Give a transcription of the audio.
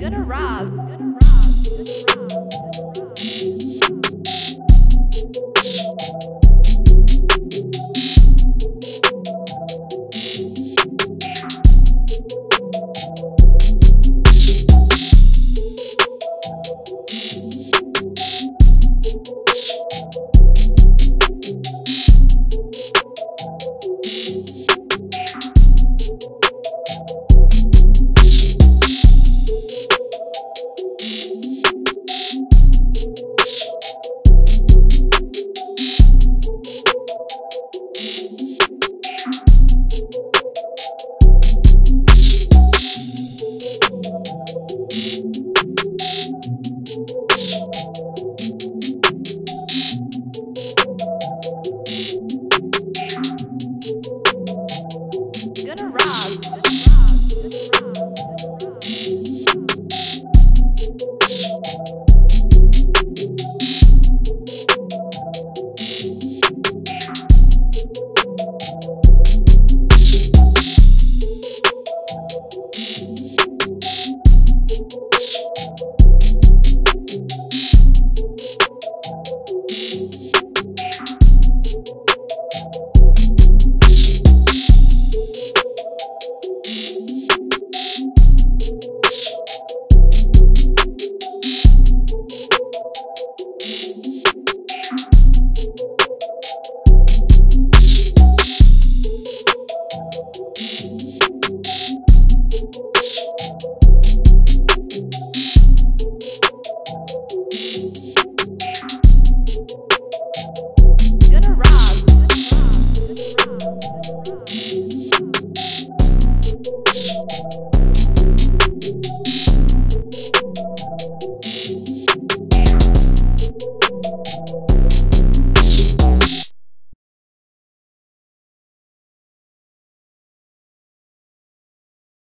GonnaRob.